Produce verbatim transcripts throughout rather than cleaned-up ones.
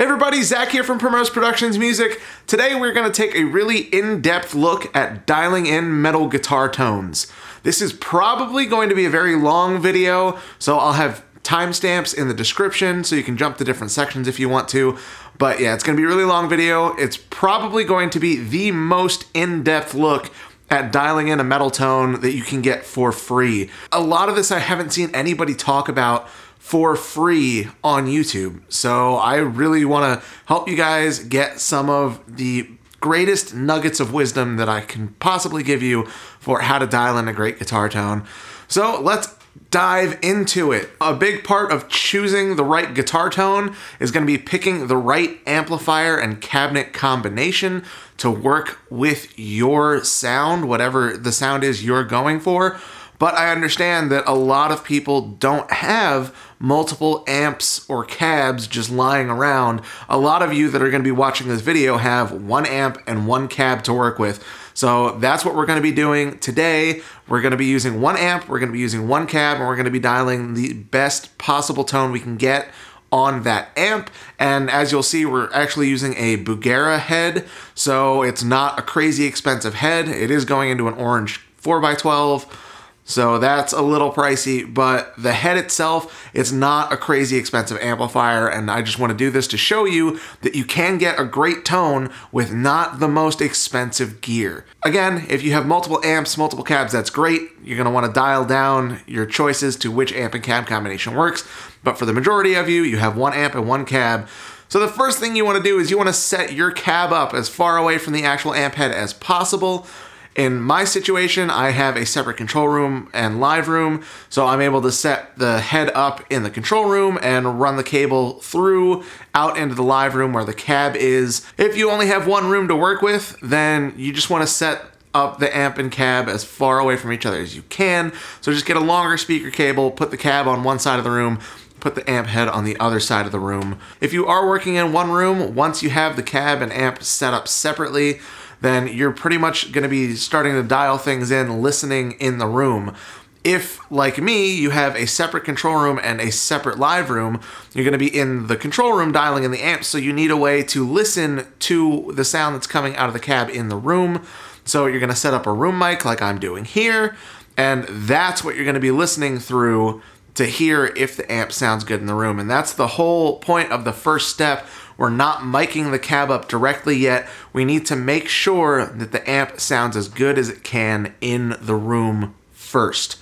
Hey everybody, Zach here from Primrose Productions Music. Today we're going to take a really in-depth look at dialing in metal guitar tones. This is probably going to be a very long video, so I'll have timestamps in the description so you can jump to different sections if you want to. But yeah, it's going to be a really long video. It's probably going to be the most in-depth look at dialing in a metal tone that you can get for free. A lot of this I haven't seen anybody talk about for free on YouTube. So I really want to help you guys get some of the greatest nuggets of wisdom that I can possibly give you for how to dial in a great guitar tone. So let's dive into it. A big part of choosing the right guitar tone is going to be picking the right amplifier and cabinet combination to work with your sound, whatever the sound is you're going for. But I understand that a lot of people don't have multiple amps or cabs just lying around. A lot of you that are going to be watching this video have one amp and one cab to work with. So that's what we're going to be doing today. We're going to be using one amp, we're going to be using one cab, and we're going to be dialing the best possible tone we can get on that amp. And as you'll see, we're actually using a Bugera head. So it's not a crazy expensive head. It is going into an orange four by twelve. So that's a little pricey, but the head itself, it's not a crazy expensive amplifier, and I just want to do this to show you that you can get a great tone with not the most expensive gear. Again, if you have multiple amps, multiple cabs, that's great. You're going to want to dial down your choices to which amp and cab combination works, but for the majority of you, you have one amp and one cab. So the first thing you want to do is you want to set your cab up as far away from the actual amp head as possible. In my situation, I have a separate control room and live room, so I'm able to set the head up in the control room and run the cable through out into the live room where the cab is. If you only have one room to work with, then you just want to set up the amp and cab as far away from each other as you can. So just get a longer speaker cable, put the cab on one side of the room, put the amp head on the other side of the room. If you are working in one room, once you have the cab and amp set up separately, then you're pretty much going to be starting to dial things in, listening in the room. If, like me, you have a separate control room and a separate live room, you're going to be in the control room dialing in the amps, so you need a way to listen to the sound that's coming out of the cab in the room. So you're going to set up a room mic like I'm doing here, and that's what you're going to be listening through to hear if the amp sounds good in the room. And that's the whole point of the first step. We're not miking the cab up directly yet. We need to make sure that the amp sounds as good as it can in the room first.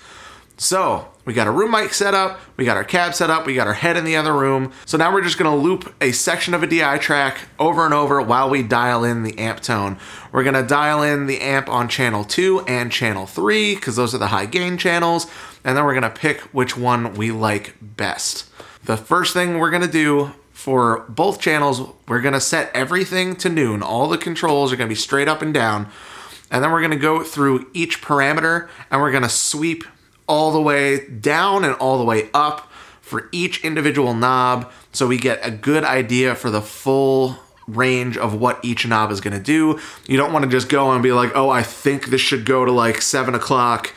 So we got a room mic set up, we got our cab set up, we got our head in the other room. So now we're just gonna loop a section of a D I track over and over while we dial in the amp tone. We're gonna dial in the amp on channel two and channel three, because those are the high gain channels, and then we're gonna pick which one we like best. The first thing we're gonna do for both channels, we're gonna set everything to noon. All the controls are gonna be straight up and down. And then we're gonna go through each parameter and we're gonna sweep all the way down and all the way up for each individual knob so we get a good idea for the full range of what each knob is gonna do. You don't wanna just go and be like, oh, I think this should go to like seven o'clock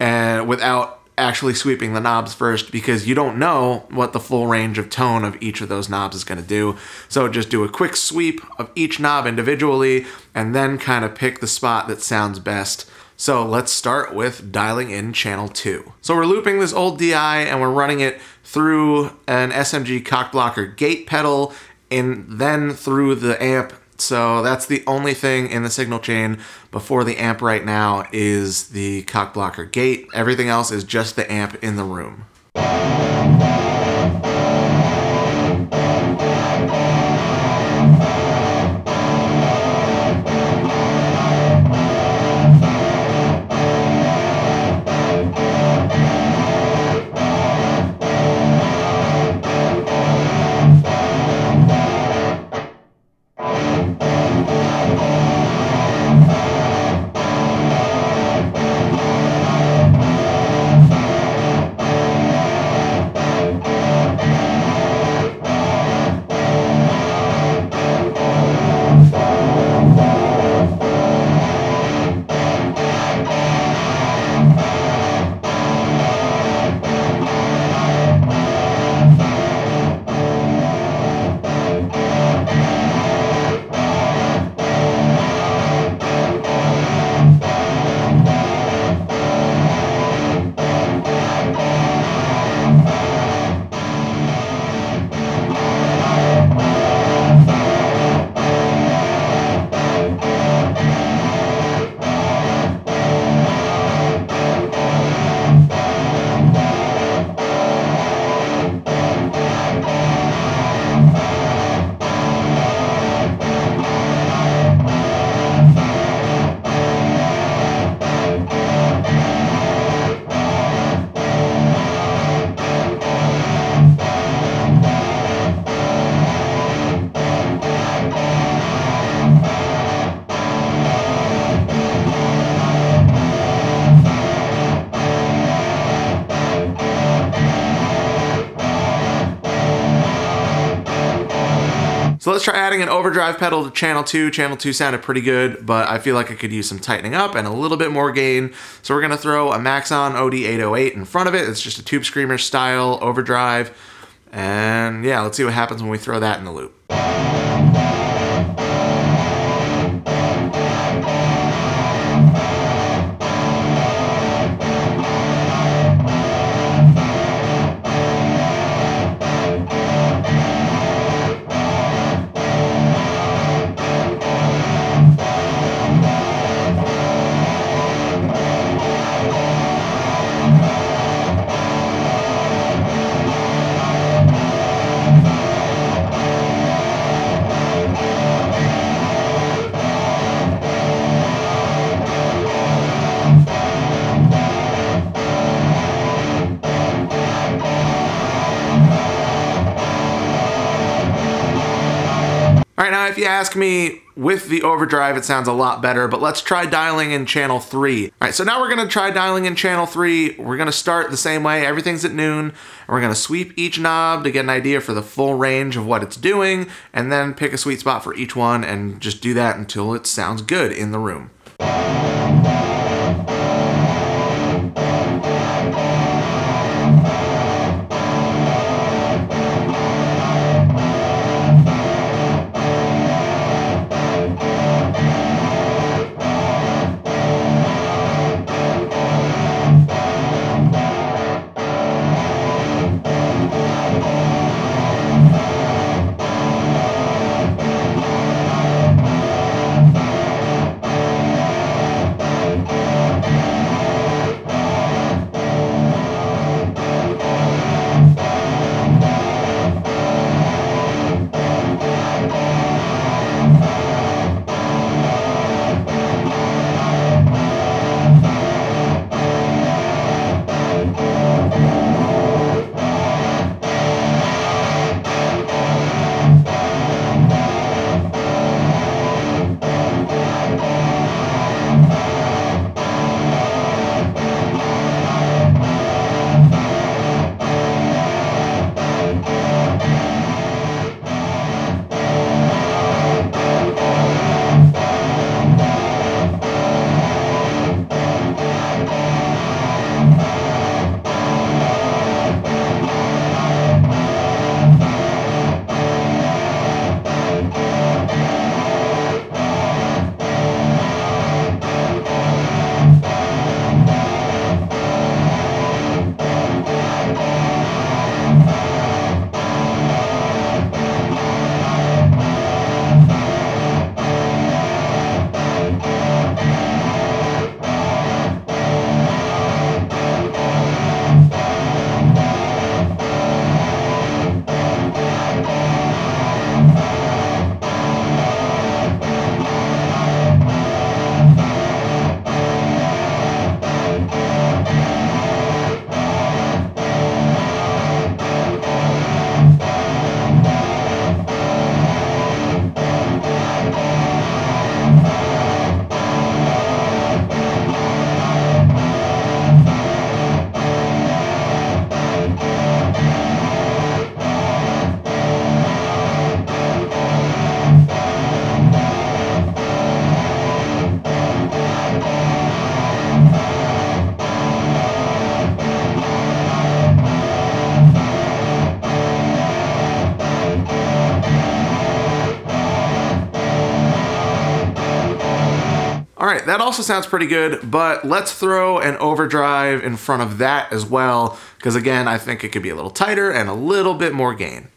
and without actually sweeping the knobs first, because you don't know what the full range of tone of each of those knobs is going to do. So just do a quick sweep of each knob individually and then kind of pick the spot that sounds best. So let's start with dialing in channel two. So we're looping this old D I and we're running it through an S M G cock blocker gate pedal and then through the amp. So that's the only thing in the signal chain before the amp right now is the cock blocker gate. Everything else is just the amp in the room. So let's try adding an overdrive pedal to channel two. Channel two sounded pretty good, but I feel like I could use some tightening up and a little bit more gain. So we're gonna throw a Maxon O D eight oh eight in front of it. It's just a Tube Screamer style overdrive. And yeah, let's see what happens when we throw that in the loop. Now, if you ask me, with the overdrive, it sounds a lot better, but let's try dialing in channel three. All right, so now we're gonna try dialing in channel three. We're gonna start the same way, everything's at noon, and we're gonna sweep each knob to get an idea for the full range of what it's doing, and then pick a sweet spot for each one and just do that until it sounds good in the room. Alright, that also sounds pretty good, but let's throw an overdrive in front of that as well, because again, I think it could be a little tighter and a little bit more gain.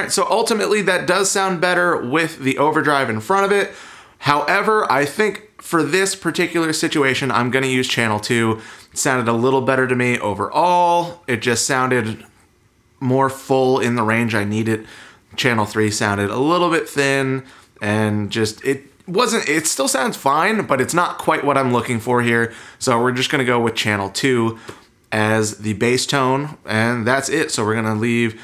right, so ultimately that does sound better with the overdrive in front of it. However, I think for this particular situation, I'm gonna use channel two. It sounded a little better to me overall. It just sounded more full in the range I needed. Channel three sounded a little bit thin and just, it wasn't, it still sounds fine, but it's not quite what I'm looking for here. So we're just gonna go with channel two as the bass tone, and that's it. So we're gonna leave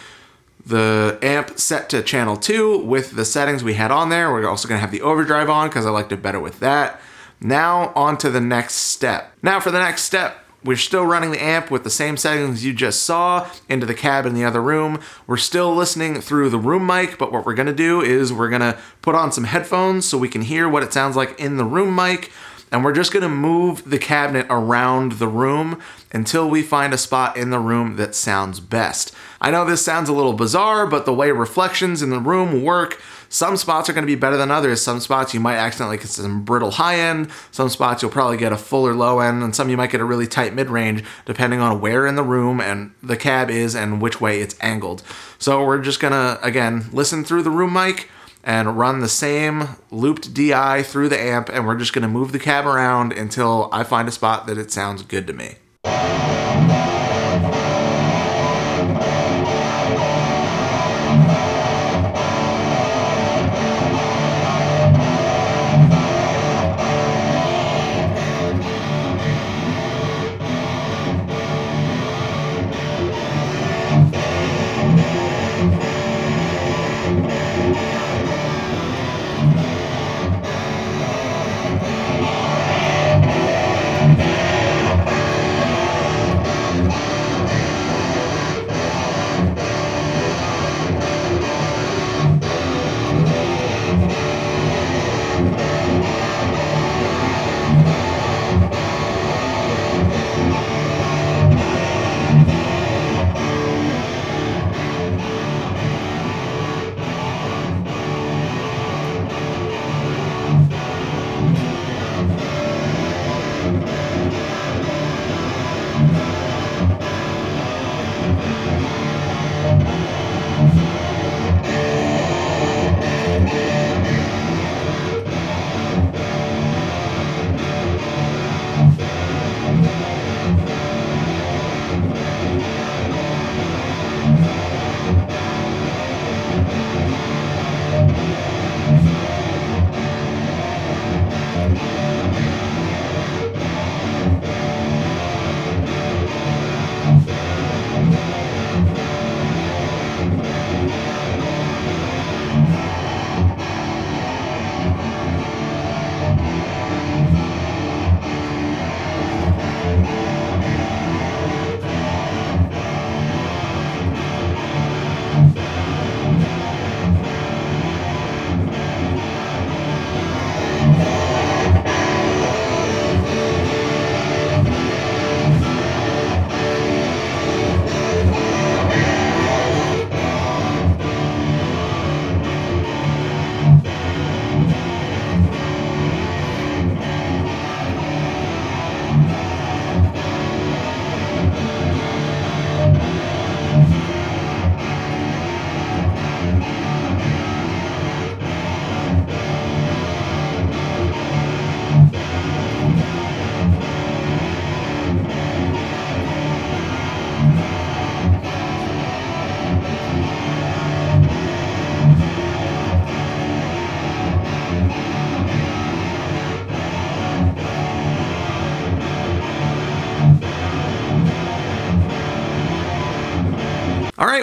the amp set to channel two with the settings we had on there. We're also gonna have the overdrive on because I liked it better with that. Now on to the next step. Now for the next step, we're still running the amp with the same settings you just saw into the cab in the other room. We're still listening through the room mic, but what we're gonna do is we're gonna put on some headphones so we can hear what it sounds like in the room mic. And we're just gonna move the cabinet around the room until we find a spot in the room that sounds best. I know this sounds a little bizarre, but the way reflections in the room work, some spots are gonna be better than others. Some spots you might accidentally get some brittle high end, some spots you'll probably get a fuller low end, and some you might get a really tight mid range, depending on where in the room and the cab is and which way it's angled. So we're just gonna, again, listen through the room mic and run the same looped D I through the amp, and we're just gonna move the cab around until I find a spot that it sounds good to me.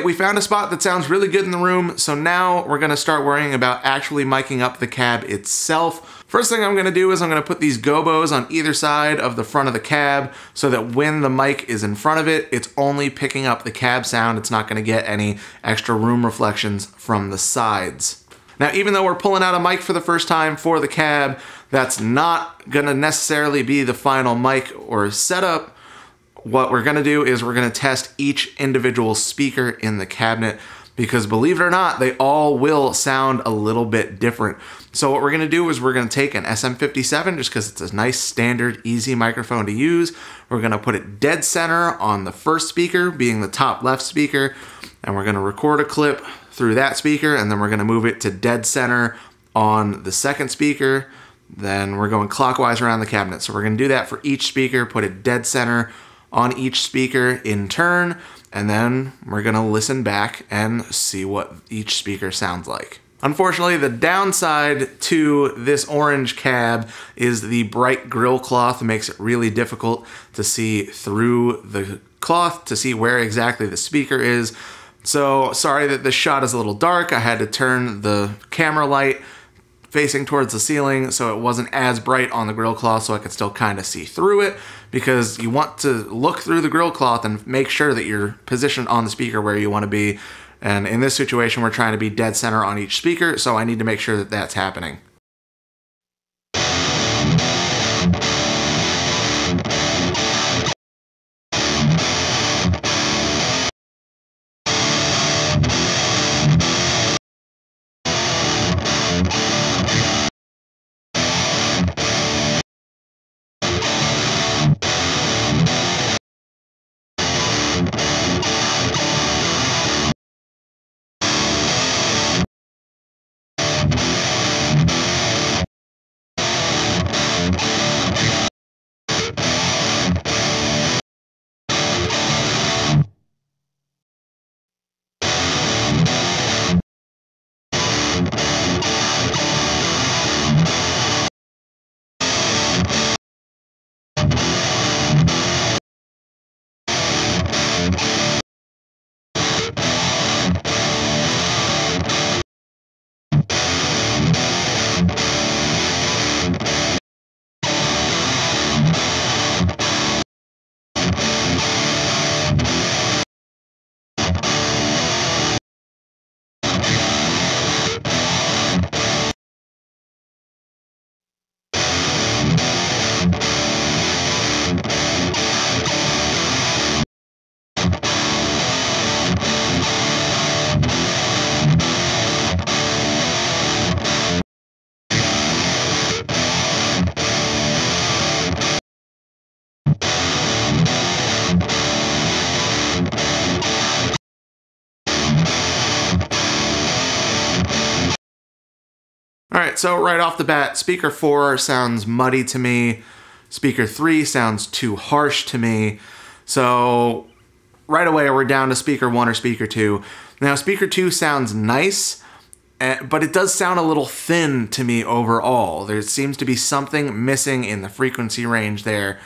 We found a spot that sounds really good in the room, so now we're gonna start worrying about actually miking up the cab itself. First thing I'm gonna do is I'm gonna put these gobos on either side of the front of the cab so that when the mic is in front of it, it's only picking up the cab sound. It's not gonna get any extra room reflections from the sides. Now, even though we're pulling out a mic for the first time for the cab, that's not gonna necessarily be the final mic or setup. What we're gonna do is we're gonna test each individual speaker in the cabinet, because believe it or not, they all will sound a little bit different. So what we're gonna do is we're gonna take an S M fifty-seven, just because it's a nice, standard, easy microphone to use. We're gonna put it dead center on the first speaker, being the top left speaker, and we're gonna record a clip through that speaker, and then we're gonna move it to dead center on the second speaker. Then we're going clockwise around the cabinet. So we're gonna do that for each speaker, put it dead center on each speaker in turn, and then we're gonna listen back and see what each speaker sounds like. Unfortunately, the downside to this orange cab is the bright grill cloth makes it really difficult to see through the cloth to see where exactly the speaker is. So sorry that this shot is a little dark. I had to turn the camera light facing towards the ceiling so it wasn't as bright on the grill cloth, so I could still kind of see through it, because you want to look through the grill cloth and make sure that you're positioned on the speaker where you want to be. And in this situation, we're trying to be dead center on each speaker, so I need to make sure that that's happening. All right, so right off the bat, speaker four sounds muddy to me. Speaker three sounds too harsh to me. So right away, we're down to speaker one or speaker two. Now, speaker two sounds nice, but it does sound a little thin to me overall. There seems to be something missing in the frequency range there.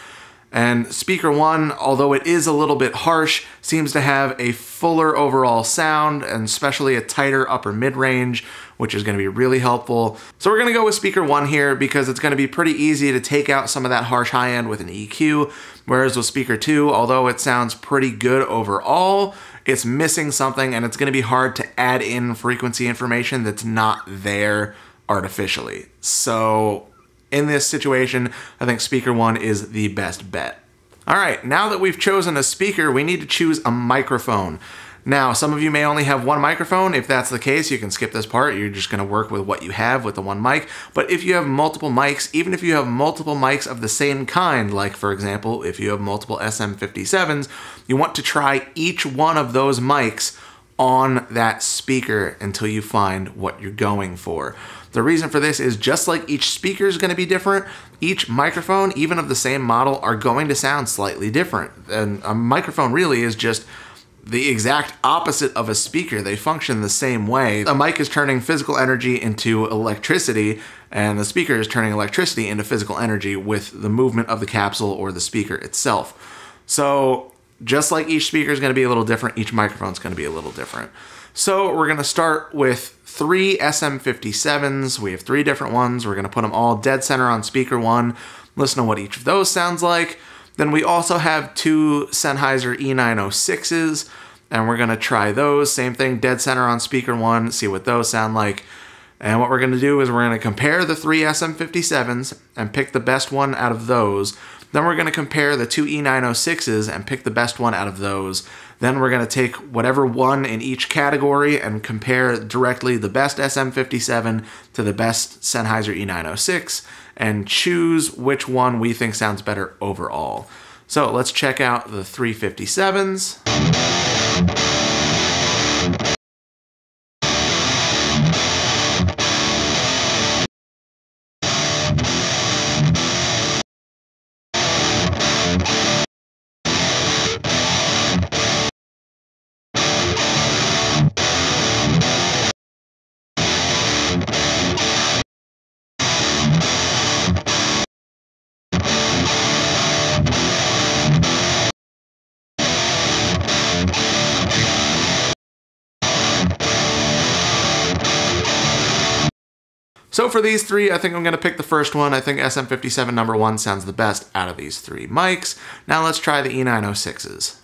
And speaker one, although it is a little bit harsh, seems to have a fuller overall sound, and especially a tighter upper mid-range, which is gonna be really helpful. So we're gonna go with speaker one here, because it's gonna be pretty easy to take out some of that harsh high end with an E Q, whereas with speaker two, although it sounds pretty good overall, it's missing something, and it's gonna be hard to add in frequency information that's not there artificially. So in this situation, I think speaker one is the best bet. All right, now that we've chosen a speaker, we need to choose a microphone. Now, some of you may only have one microphone. If that's the case, you can skip this part. You're just gonna work with what you have with the one mic. But if you have multiple mics, even if you have multiple mics of the same kind, like for example, if you have multiple S M fifty-sevens, you want to try each one of those mics on that speaker until you find what you're going for. The reason for this is, just like each speaker is going to be different, each microphone, even of the same model, are going to sound slightly different. And a microphone really is just the exact opposite of a speaker. They function the same way. A mic is turning physical energy into electricity, and the speaker is turning electricity into physical energy with the movement of the capsule or the speaker itself. So just like each speaker is going to be a little different, each microphone is going to be a little different. So we're going to start with three S M fifty-sevens. We have three different ones. We're going to put them all dead center on speaker one, listen to what each of those sounds like. Then we also have two Sennheiser E nine oh sixes, and we're going to try those. Same thing, dead center on speaker one, see what those sound like. And what we're going to do is we're going to compare the three S M fifty-sevens and pick the best one out of those. Then we're going to compare the two E nine oh sixes and pick the best one out of those. Then we're going to take whatever one in each category and compare directly the best S M fifty-seven to the best Sennheiser E nine oh six and choose which one we think sounds better overall. So let's check out the three fifty-sevens. So for these three, I think I'm gonna pick the first one. I think S M fifty-seven number one sounds the best out of these three mics. Now let's try the E nine oh sixes.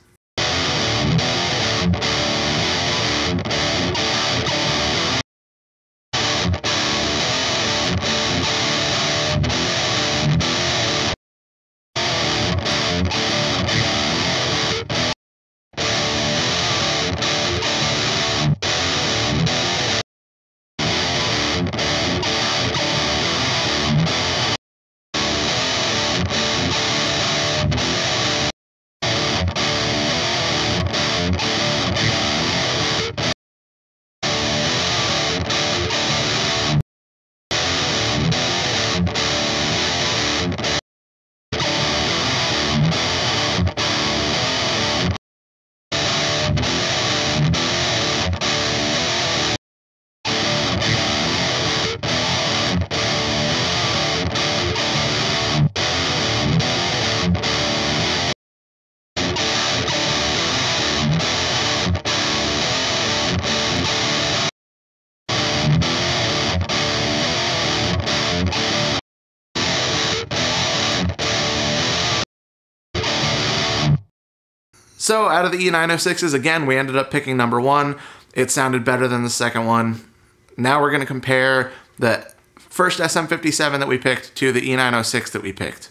So out of the E nine oh sixes, again, we ended up picking number one. It sounded better than the second one. Now we're gonna compare the first S M fifty-seven that we picked to the E nine oh six that we picked.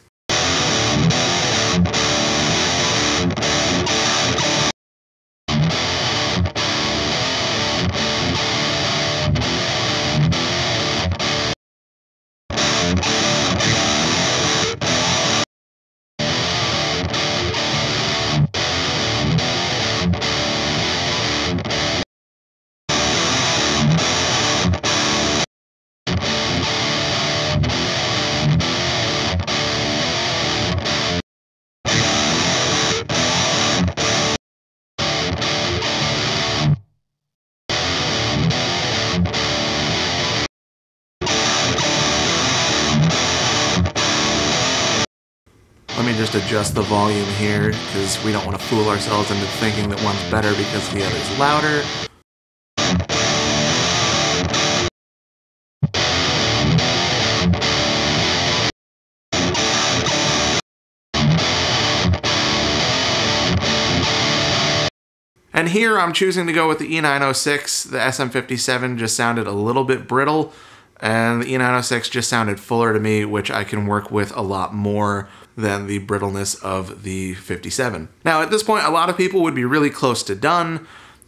Let me just adjust the volume here because we don't want to fool ourselves into thinking that one's better because the other's louder. And here I'm choosing to go with the E nine oh six. The S M fifty-seven just sounded a little bit brittle, and the E nine oh six just sounded fuller to me, which I can work with a lot more than the brittleness of the fifty-seven. Now at this point, a lot of people would be really close to done.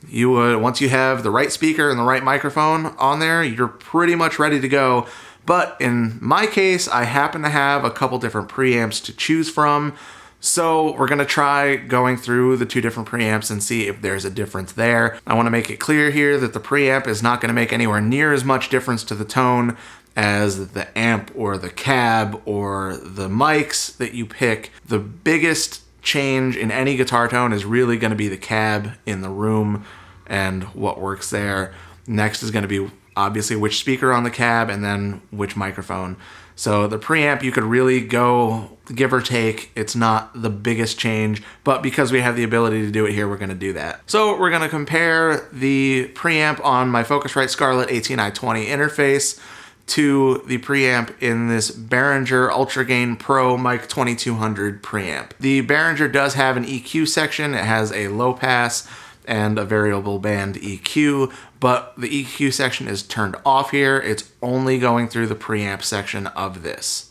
You would, once you have the right speaker and the right microphone on there, you're pretty much ready to go. But in my case, I happen to have a couple different preamps to choose from. So we're gonna try going through the two different preamps and see if there's a difference there. I wanna make it clear here that the preamp is not gonna make anywhere near as much difference to the tone as the amp or the cab or the mics that you pick. The biggest change in any guitar tone is really gonna be the cab in the room and what works there. Next is gonna be obviously which speaker on the cab and then which microphone. So the preamp, you could really go give or take. It's not the biggest change, but because we have the ability to do it here, we're gonna do that. So we're gonna compare the preamp on my Focusrite Scarlett eighteen i twenty interface to the preamp in this Behringer Ultra Gain Pro Mic twenty-two hundred preamp. The Behringer does have an E Q section. It has a low pass and a variable band E Q, but the E Q section is turned off here. It's only going through the preamp section of this.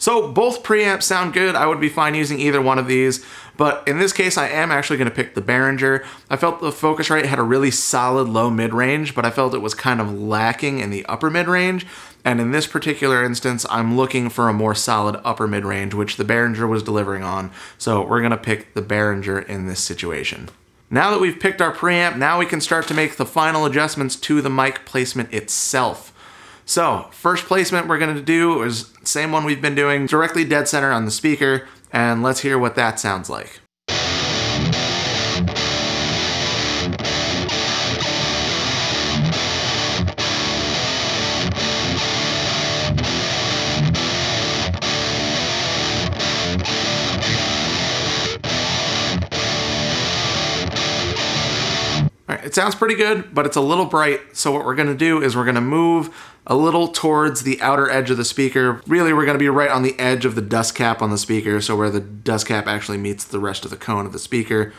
So both preamps sound good. I would be fine using either one of these, but in this case, I am actually gonna pick the Behringer. I felt the Focusrite had a really solid low mid-range, but I felt it was kind of lacking in the upper mid-range. And in this particular instance, I'm looking for a more solid upper mid-range, which the Behringer was delivering on. So we're gonna pick the Behringer in this situation. Now that we've picked our preamp, now we can start to make the final adjustments to the mic placement itself. So first placement we're gonna do is same one we've been doing, directly dead center on the speaker, and let's hear what that sounds like. All right, it sounds pretty good, but it's a little bright, so what we're gonna do is we're gonna move a little towards the outer edge of the speaker. Really, we're gonna be right on the edge of the dust cap on the speaker, so where the dust cap actually meets the rest of the cone of the speaker,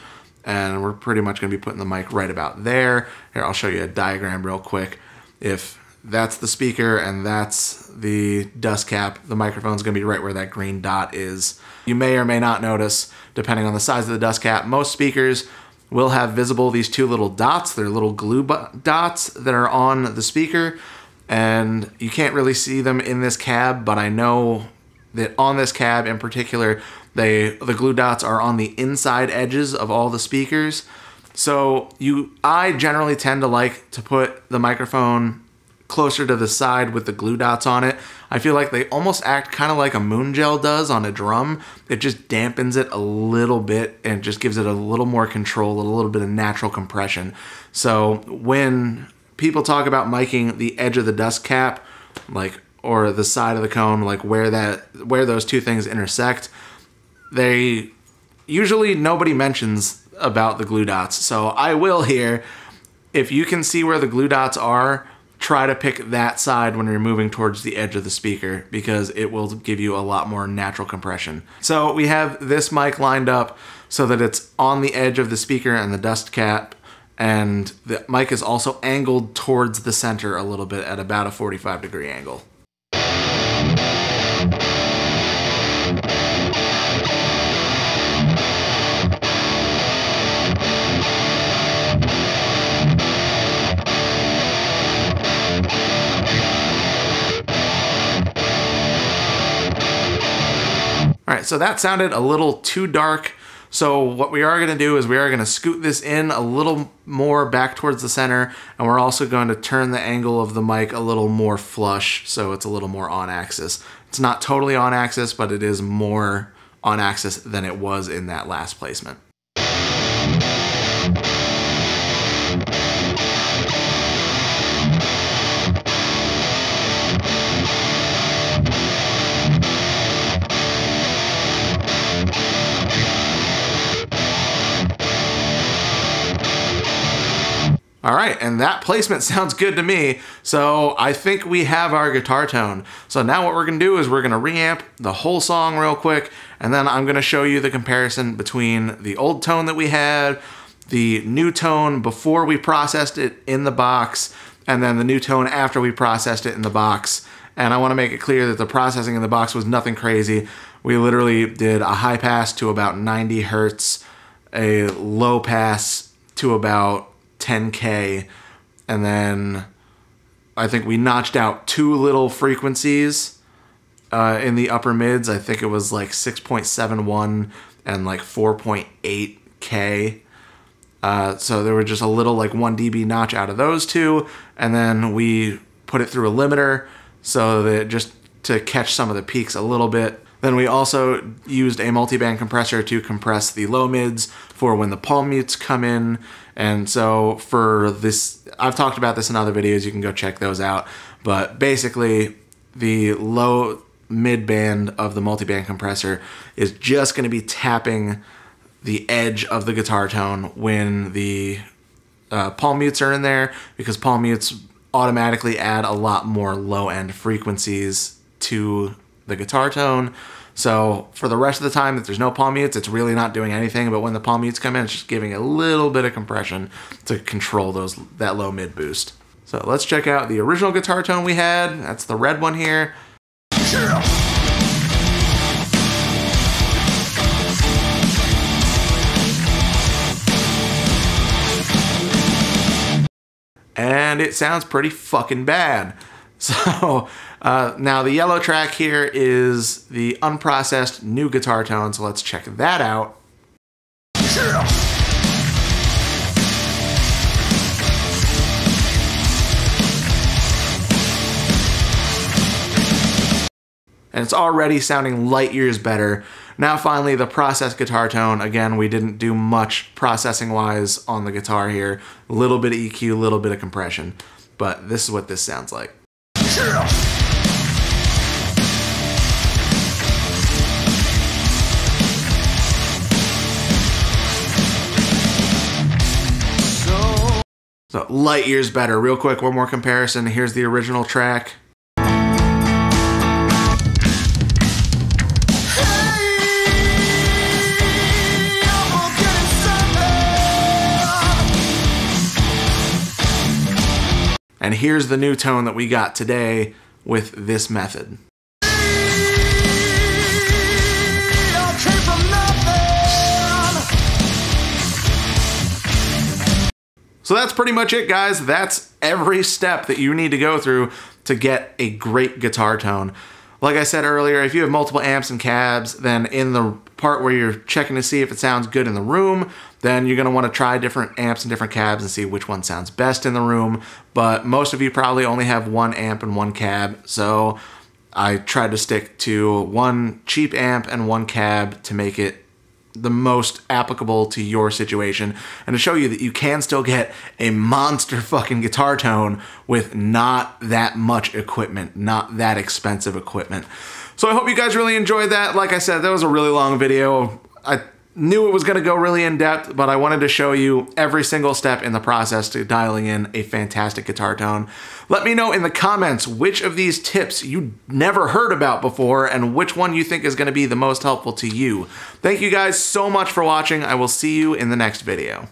and we're pretty much gonna be putting the mic right about there. Here, I'll show you a diagram real quick. If that's the speaker and that's the dust cap, the microphone's gonna be right where that green dot is. You may or may not notice, depending on the size of the dust cap, most speakers will have visible these two little dots. They're little glue dots that are on the speaker, and you can't really see them in this cab, but I know that on this cab in particular, they the glue dots are on the inside edges of all the speakers. So you, I generally tend to like to put the microphone closer to the side with the glue dots on it. I feel like they almost act kind of like a moon gel does on a drum. It just dampens it a little bit and just gives it a little more control, a little bit of natural compression. So when people talk about miking the edge of the dust cap, like, or the side of the cone, like where that, where those two things intersect, they usually nobody mentions about the glue dots. So I will here, if you can see where the glue dots are, try to pick that side when you're moving towards the edge of the speaker, because it will give you a lot more natural compression. So we have this mic lined up so that it's on the edge of the speaker and the dust cap, and the mic is also angled towards the center a little bit at about a forty-five degree angle. All right, so that sounded a little too dark. So what we are gonna do is we are gonna scoot this in a little more back towards the center, and we're also going to turn the angle of the mic a little more flush so it's a little more on axis. It's not totally on axis, but it is more on axis than it was in that last placement. All right, and that placement sounds good to me, so I think we have our guitar tone. So now what we're gonna do is we're gonna reamp the whole song real quick, and then I'm gonna show you the comparison between the old tone that we had, the new tone before we processed it in the box, and then the new tone after we processed it in the box. And I wanna make it clear that the processing in the box was nothing crazy. We literally did a high pass to about ninety hertz, a low pass to about ten K, and then I think we notched out two little frequencies uh, in the upper mids. I think it was like six point seven one and like four point eight K. Uh, so there were just a little like one D B notch out of those two, and then we put it through a limiter so that just to catch some of the peaks a little bit. Then we also used a multiband compressor to compress the low mids for when the palm mutes come in. And so for this, I've talked about this in other videos, you can go check those out. But basically the low mid band of the multiband compressor is just gonna be tapping the edge of the guitar tone when the uh, palm mutes are in there, because palm mutes automatically add a lot more low end frequencies to the guitar tone. So for the rest of the time that there's no palm mutes, it's really not doing anything, but when the palm mutes come in, it's just giving a little bit of compression to control those that low mid boost. So let's check out the original guitar tone we had. That's the red one here. Yeah. and it sounds pretty fucking bad. So uh, now the yellow track here is the unprocessed new guitar tone, so let's check that out. Yeah. And it's already sounding light years better. Now finally the processed guitar tone. Again, we didn't do much processing wise on the guitar here. A little bit of E Q, a little bit of compression, but this is what this sounds like. So light years better. Real quick, one more comparison. Here's the original track. And here's the new tone that we got today with this method. So that's pretty much it, guys. That's every step that you need to go through to get a great guitar tone. Like I said earlier, if you have multiple amps and cabs, then in the part where you're checking to see if it sounds good in the room, then you're gonna wanna try different amps and different cabs and see which one sounds best in the room. But most of you probably only have one amp and one cab, so I tried to stick to one cheap amp and one cab to make it the most applicable to your situation and to show you that you can still get a monster fucking guitar tone with not that much equipment, not that expensive equipment. So I hope you guys really enjoyed that. Like I said, that was a really long video. I knew it was gonna go really in depth, but I wanted to show you every single step in the process to dialing in a fantastic guitar tone. Let me know in the comments which of these tips you never heard about before and which one you think is gonna be the most helpful to you. Thank you guys so much for watching. I will see you in the next video.